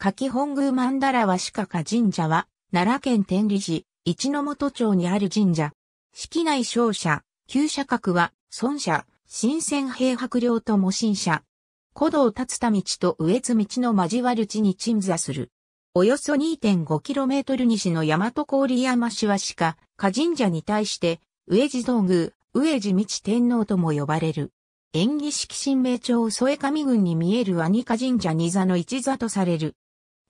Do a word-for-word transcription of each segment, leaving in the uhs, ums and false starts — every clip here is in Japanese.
柿本宮曼荼羅和歯科神社は、奈良県天理市、一ノ本町にある神社。式内勝社、旧社格は、孫社、新鮮平伯領とも新社。古道立田道と羽越道の交わる地に鎮座する。およそ にてんごキロメートル 西の大和郡山市は歯科神社に対して、羽越道宮、羽越道天皇とも呼ばれる。延喜式神明町添上郡に見える和仁賀神社二座の一座とされる。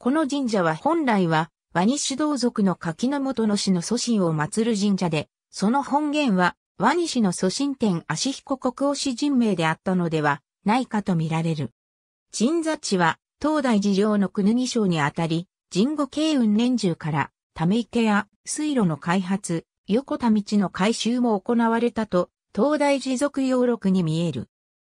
この神社は本来は、和仁氏同族の柿本の氏の祖神を祀る神社で、その本源は、和仁氏の祖神天足彦国押神明であったのではないかと見られる。鎮座地は、東大寺領の国木省にあたり、神後慶雲年中から、ため池や水路の開発、横田道の改修も行われたと、東大寺属要録に見える。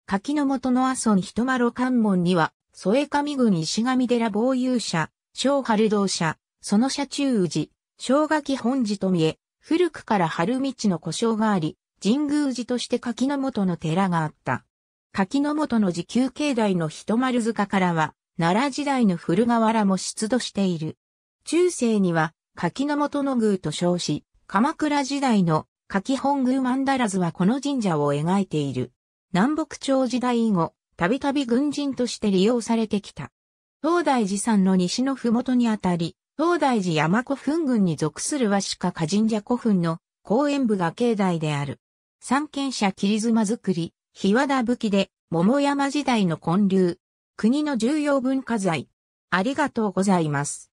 柿本の阿蘇一麻呂観門には、添上郡石神寺坊有社、小春道社、その社中宇治、小垣本寺と見え、古くから春道の呼称があり、神宮寺として柿本の寺があった。柿本の時旧境内の一丸塚からは、奈良時代の古瓦も出土している。中世には、柿本の宮と称し、鎌倉時代の柿本宮曼荼羅図はこの神社を描いている。南北朝時代以後、たびたび軍神として利用されてきた。東大寺山の西の麓にあたり、東大寺山古墳群に属する和歯科神社古墳の後円部が境内である。三賢者切妻造り、檜和田葺で、桃山時代の建立。国の重要文化財。ありがとうございます。